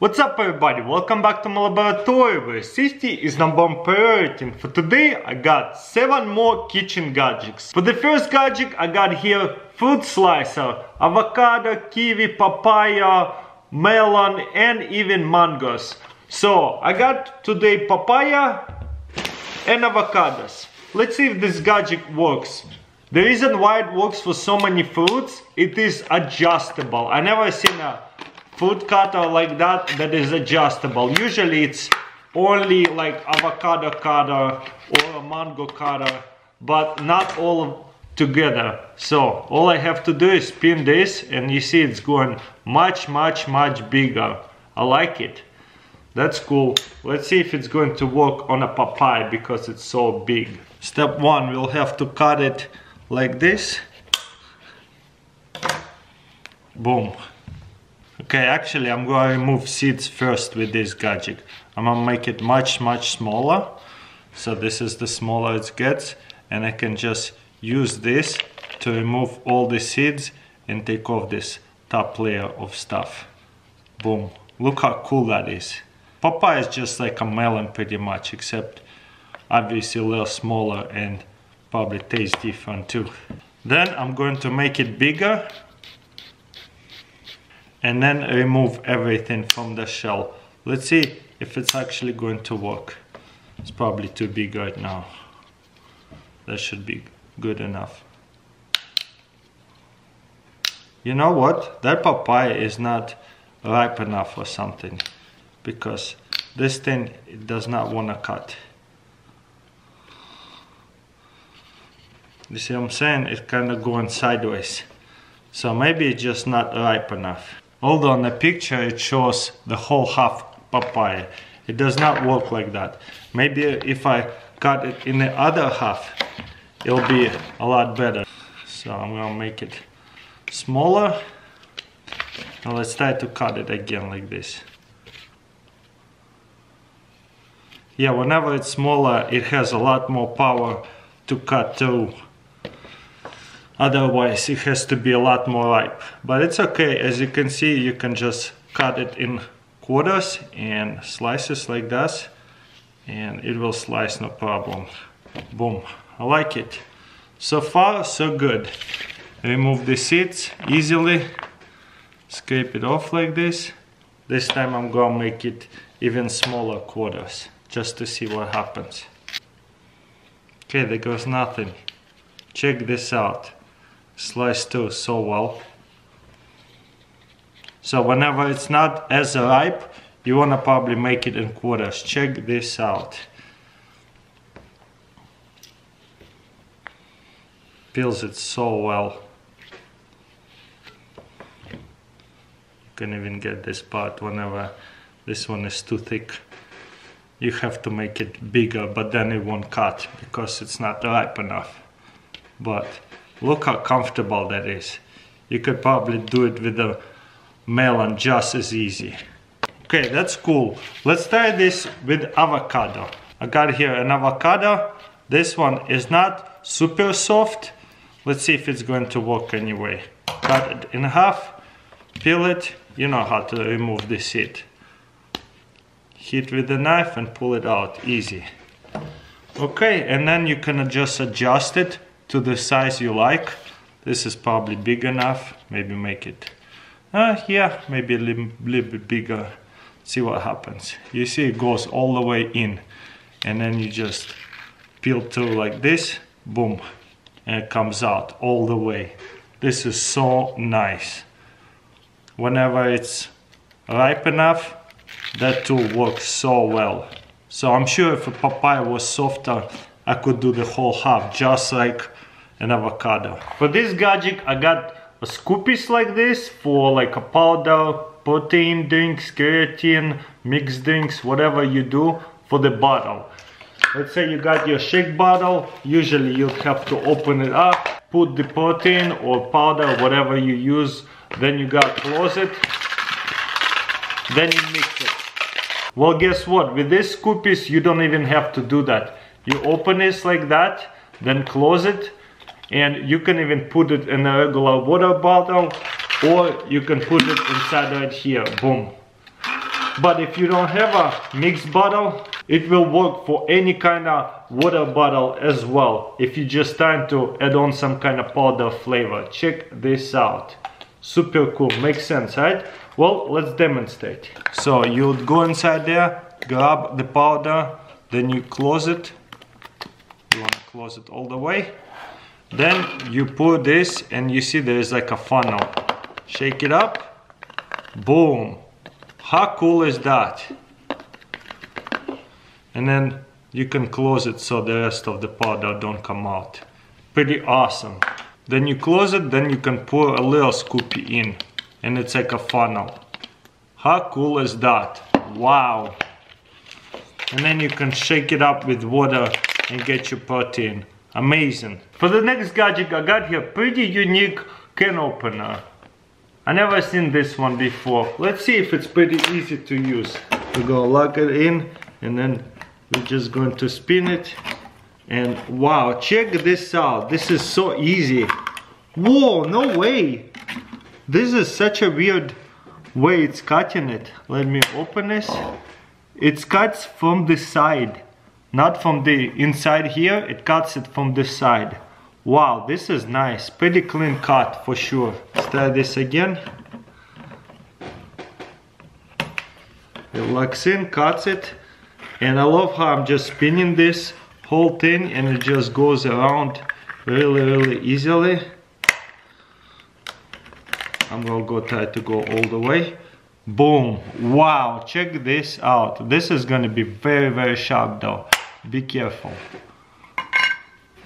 What's up everybody, welcome back to my laboratory where safety is number one priority, and for today I got 7 more kitchen gadgets. For the first gadget I got here fruit slicer, avocado, kiwi, papaya, melon and even mangoes. So I got today papaya and avocados. Let's see if this gadget works. The reason why it works for so many fruits, it is adjustable. I never seen a fruit cutter like that is adjustable. Usually it's only like avocado cutter or a mango cutter, but not all together. So all I have to do is spin this and you see it's going much bigger. I like it. That's cool. Let's see if it's going to work on a papaya because it's so big. Step 1, we'll have to cut it like this. Boom. Okay, actually I'm gonna remove seeds first with this gadget. I'm gonna make it much smaller. So this is the smaller it gets, and I can just use this to remove all the seeds and take off this top layer of stuff. Boom. Look how cool that is. Papaya is just like a melon pretty much, except obviously a little smaller and probably tastes different too. Then I'm going to make it bigger and then remove everything from the shell. Let's see if it's actually going to work. It's probably too big right now. That should be good enough. You know what? That papaya is not ripe enough or something, because this thing, it does not want to cut. You see what I'm saying? It's kind of going sideways. So maybe it's just not ripe enough. Although on the picture it shows the whole half papaya. It does not work like that. Maybe if I cut it in the other half, it'll be a lot better. So I'm gonna make it smaller. Now let's try to cut it again like this. Yeah, whenever it's smaller, it has a lot more power to cut through. Otherwise, it has to be a lot more ripe. But it's okay, as you can see, you can just cut it in quarters and slices like that, and it will slice no problem. Boom, I like it. So far, so good. Remove the seeds easily, scrape it off like this. This time I'm gonna make it even smaller quarters, just to see what happens. Okay, there goes nothing. Check this out. Sliced through so well. So whenever it's not as ripe, you want to probably make it in quarters. Check this out. Peels it so well. You can even get this part whenever this one is too thick. You have to make it bigger, but then it won't cut because it's not ripe enough. But look how comfortable that is. You could probably do it with a melon just as easy. Okay, that's cool. Let's try this with avocado. I got here an avocado. This one is not super soft. Let's see if it's going to work anyway. Cut it in half, peel it. You know how to remove the seed. Hit with the knife and pull it out, easy. Okay, and then you can just adjust it to the size you like. This is probably big enough. Maybe make it, yeah, maybe a little bit bigger. See what happens. You see it goes all the way in, and then you just peel through like this, boom, and it comes out all the way. This is so nice. Whenever it's ripe enough, that tool works so well. So I'm sure if a papaya was softer, I could do the whole half just like an avocado. For this gadget I got a scoopies like this for like a powder, protein drinks, creatine, mixed drinks, whatever you do for the bottle. Let's say you got your shake bottle, usually you'll have to open it up, put the protein or powder, whatever you use, then you gotta close it, then you mix it. Well, guess what, with this scoopies you don't even have to do that. You open this like that, then close it, and you can even put it in a regular water bottle, or you can put it inside right here, boom. But if you don't have a mixed bottle, it will work for any kind of water bottle as well, if you just time to add on some kind of powder flavor. Check this out. Super cool, makes sense, right? Well, let's demonstrate. So you would go inside there, grab the powder, then you close it. You want to close it all the way. Then you pour this, and you see there is like a funnel. Shake it up. Boom. How cool is that? And then you can close it so the rest of the powder don't come out. Pretty awesome. Then you close it, then you can pour a little scoopy in. And it's like a funnel. How cool is that? Wow. And then you can shake it up with water and get your protein. Amazing. For the next gadget, I got here pretty unique can opener. I never seen this one before. Let's see if it's pretty easy to use. We're gonna lock it in, and then we're just going to spin it. And wow, check this out. This is so easy. Whoa, no way. This is such a weird way it's cutting it. Let me open this. It cuts from the side, not from the inside here. It cuts it from the side. Wow, this is nice. Pretty clean cut for sure. Let's try this again. It locks in, cuts it. And I love how I'm just spinning this whole thing and it just goes around really easily. I'm gonna try to go all the way. Boom. Wow, check this out. This is gonna be very sharp though. Be careful.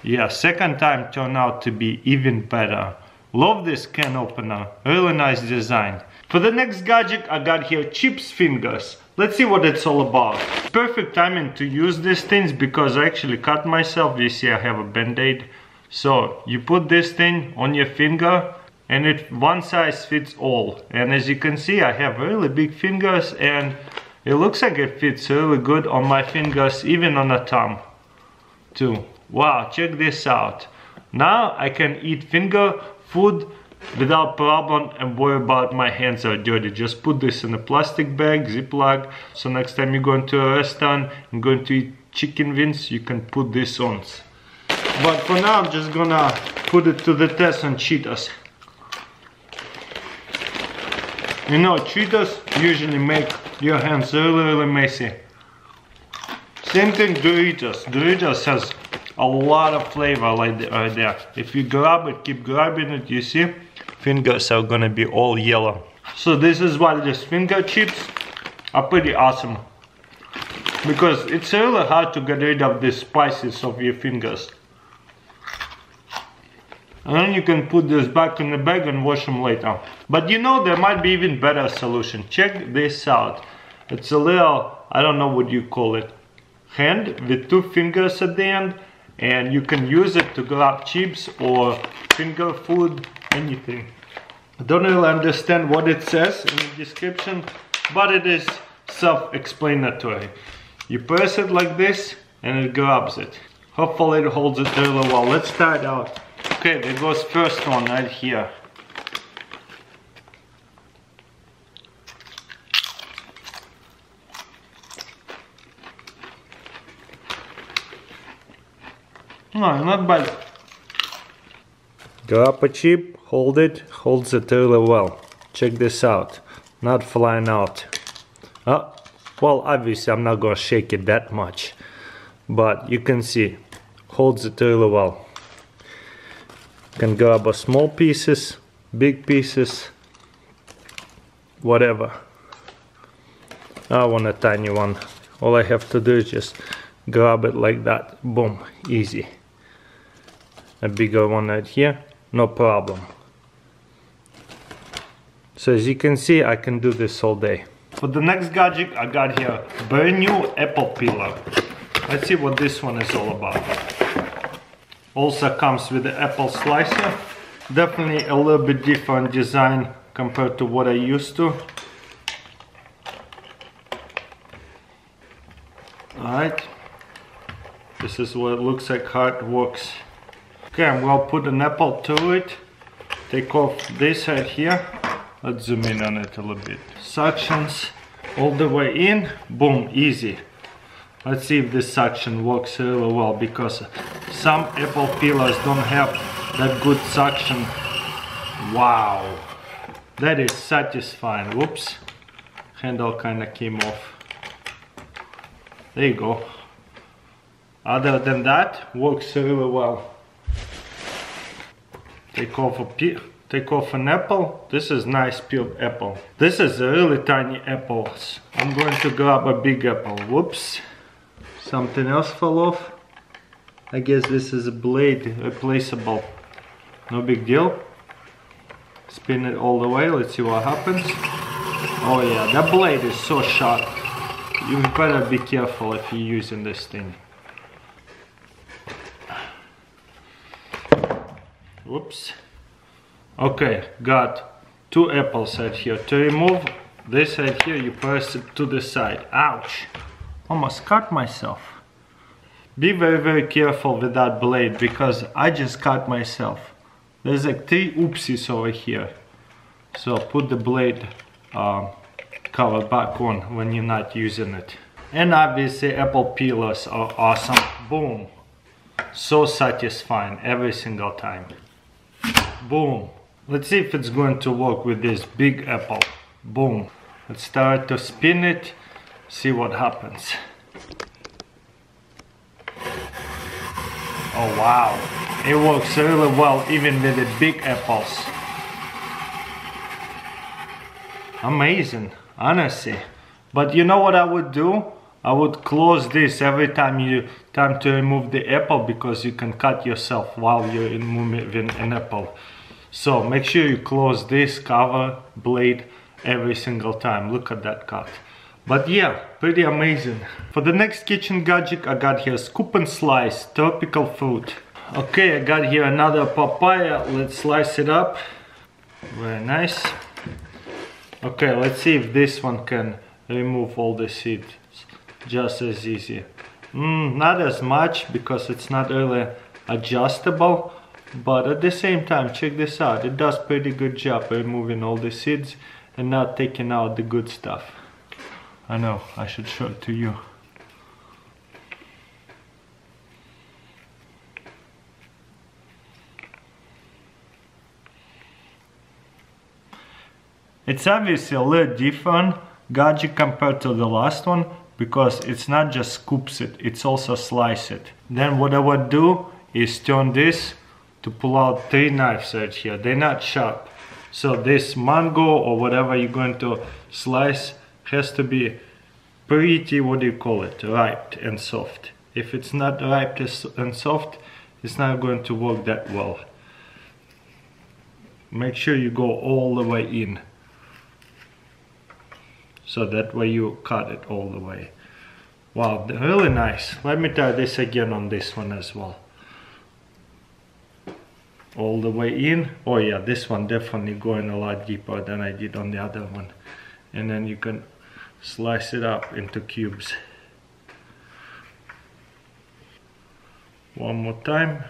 Yeah, second time turned out to be even better. Love this can opener. Really nice design. For the next gadget, I got here Chips Fingers. Let's see what it's all about. Perfect timing to use these things because I actually cut myself. You see I have a band-aid. So you put this thing on your finger and it one size fits all. And as you can see I have really big fingers and it looks like it fits really good on my fingers, even on a thumb too. Wow, check this out. Now I can eat finger food without problem and worry about my hands are dirty. Just put this in a plastic bag, Ziploc. So next time you're going to a restaurant and going to eat chicken wings, you can put this on. But for now, I'm just gonna put it to the test on Cheetos. You know, Cheetos usually make your hands really messy. Same thing Doritos. Doritos has a lot of flavor right there. If you grab it, keep grabbing it, you see? Fingers are gonna be all yellow. So this is why these finger chips are pretty awesome. Because it's really hard to get rid of the spices of your fingers. And then you can put this back in the bag and wash them later. But you know, there might be even better solution. Check this out. It's a little, I don't know what you call it, hand with two fingers at the end. And you can use it to grab chips or finger food, anything. I don't really understand what it says in the description, but it is self-explanatory. You press it like this and it grabs it. Hopefully it holds it really well. Let's try it out. Okay, there goes first one right here. No, not bad. Grab a chip, hold it, holds it really well. Check this out, not flying out. Well, obviously I'm not gonna shake it that much, but you can see, holds it really well. You can grab a small pieces, big pieces, whatever. I want a tiny one. All I have to do is just grab it like that, boom, easy. A bigger one right here, no problem. So as you can see, I can do this all day. For the next gadget, I got here brand new apple peeler. Let's see what this one is all about. Also comes with the apple slicer. Definitely a little bit different design compared to what I used to. Alright, this is what it looks like, how it works. Okay, I'm gonna put an apple to it. Take off this side here. Let's zoom in on it a little bit. Suctions. all the way in, boom, easy. Let's see if this suction works really well, because some apple peelers don't have that good suction. Wow, that is satisfying. Whoops, handle kind of came off. There you go. Other than that, works really well. Take off an apple. This is nice peeled apple. This is a really tiny apples. I'm going to grab a big apple. Whoops. Something else fell off. I guess this is a blade, replaceable. No big deal. Spin it all the way. Let's see what happens. Oh yeah, that blade is so sharp. You better be careful if you're using this thing. Whoops. Okay, got two apples right here. To remove this right here, you press it to the side. Ouch! Almost cut myself. Be very, very careful with that blade, because I just cut myself. There's like three oopsies over here. So put the blade cover back on when you're not using it. And obviously apple peelers are awesome. Boom! So satisfying every single time. Boom. Let's see if it's going to work with this big apple. Boom. Let's start to spin it, see what happens. Oh wow, it works really well even with the big apples. Amazing, honestly. But you know what I would do? I would close this every time you time to remove the apple, because you can cut yourself while you're removing an apple. So make sure you close this cover blade every single time. Look at that cut. But yeah, pretty amazing. For the next kitchen gadget, I got here scoop and slice tropical fruit. Okay, I got here another papaya. Let's slice it up. Very nice. Okay, let's see if this one can remove all the seeds. Just as easy. Not as much, because it's not really adjustable, but at the same time, check this out, it does pretty good job removing all the seeds and not taking out the good stuff. I know, I should show it to you. It's obviously a little different gadget compared to the last one, because it's not just scoops it, it's also slice it. Then what I would do is turn this to pull out three knives right here. They're not sharp. So this mango or whatever you're going to slice has to be pretty, what do you call it, ripe and soft. If it's not ripe and soft, it's not going to work that well. Make sure you go all the way in. So that way you cut it all the way. Wow, really nice. Let me try this again on this one as well. All the way in. Oh yeah, this one definitely going a lot deeper than I did on the other one. And then you can slice it up into cubes. One more time.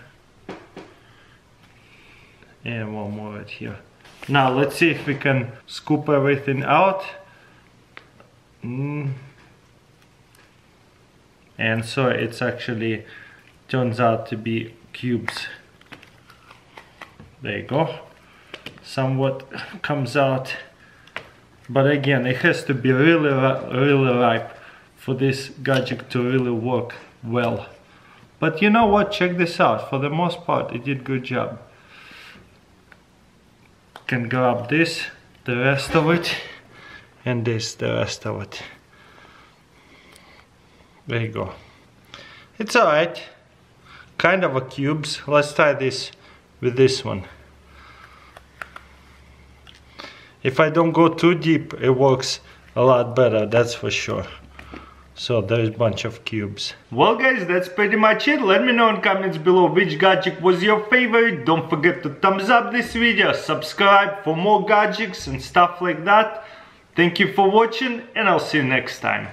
And one more right here. Now let's see if we can scoop everything out. And so it's actually turns out to be cubes. There you go. Somewhat comes out, but again, it has to be really, really ripe for this gadget to really work well. But you know what? Check this out. For the most part, it did a good job. Can grab this, the rest of it. And this, the rest of it. There you go. It's alright. Kind of a cubes. Let's try this with this one. If I don't go too deep, it works a lot better, that's for sure. So there's a bunch of cubes. Well guys, that's pretty much it. Let me know in comments below which gadget was your favorite. Don't forget to thumbs up this video, subscribe for more gadgets and stuff like that. Thank you for watching, and I'll see you next time.